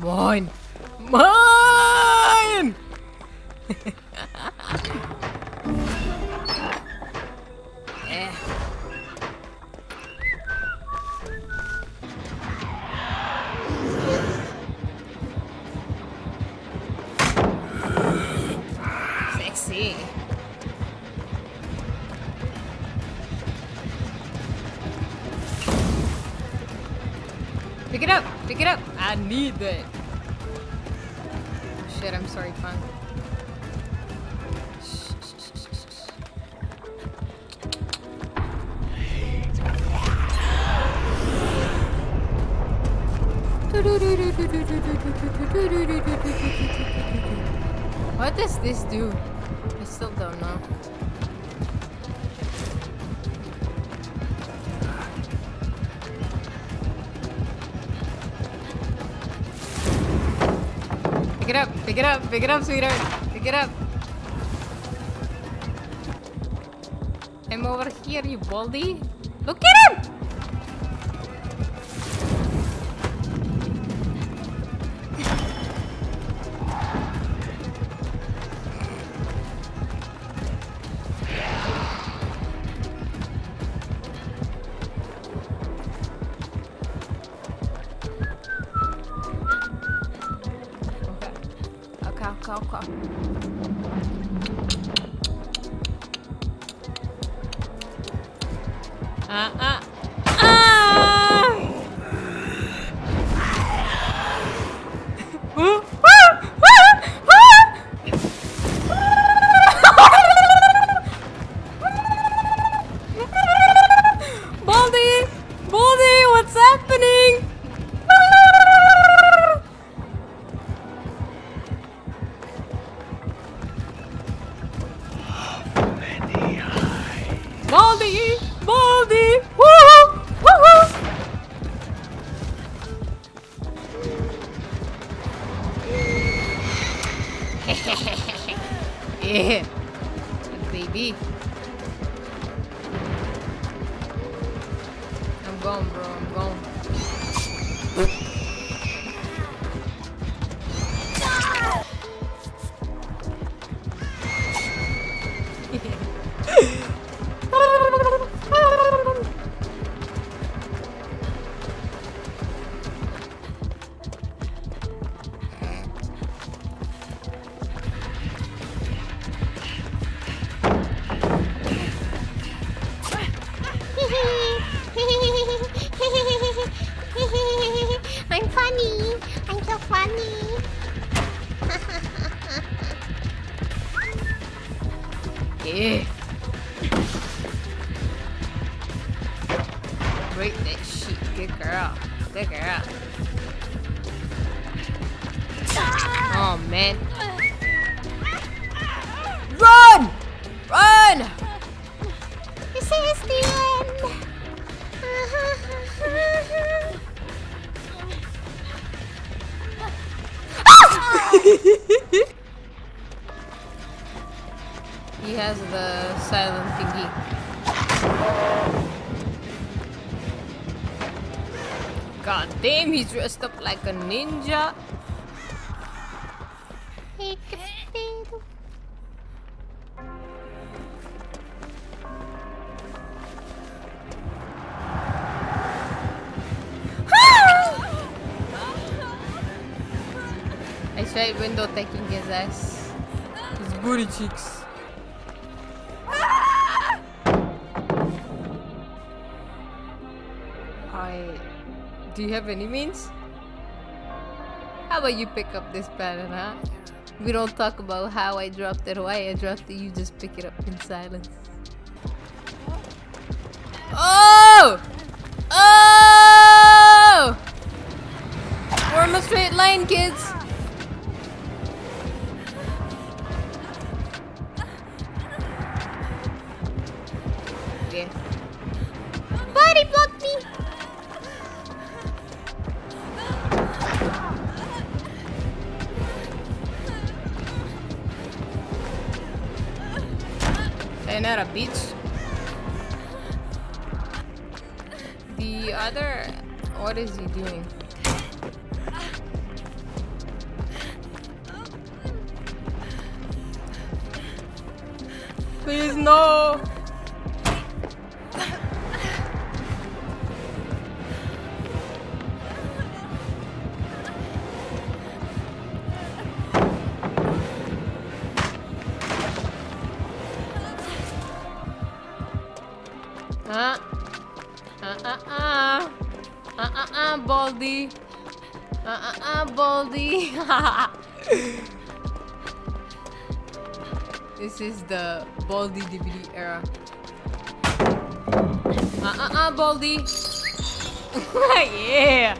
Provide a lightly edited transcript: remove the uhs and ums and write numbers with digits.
Moin! Moin! Sexy. Pick it up! Pick it up! I need that. Shit, I'm sorry, Fun. What does this do? I still don't know. Pick it up, pick it up, pick it up, sweetheart. Pick it up. I'm over here, you baldy. Look at him! Yeah, baby. I'm gone, bro. I'm gone. I'm funny. I'm so funny. Yeah. Break that shit. Good girl. Good girl. Oh man. Run! Run! This is the end. He has the silent thingy. God damn, he's dressed up like a ninja. Straight window taking his ass. His booty cheeks. Ah! Do you have any means? How about you pick up this pattern, huh? We don't talk about how I dropped it or why I dropped it, you just pick it up in silence. Oh! Oh! We're on a straight line, kids! Buddy blocked me. Another bitch. The other, what is he doing? Please, no! Baldy. Baldy. This is the Baldy DVD era. Baldy. Yeah.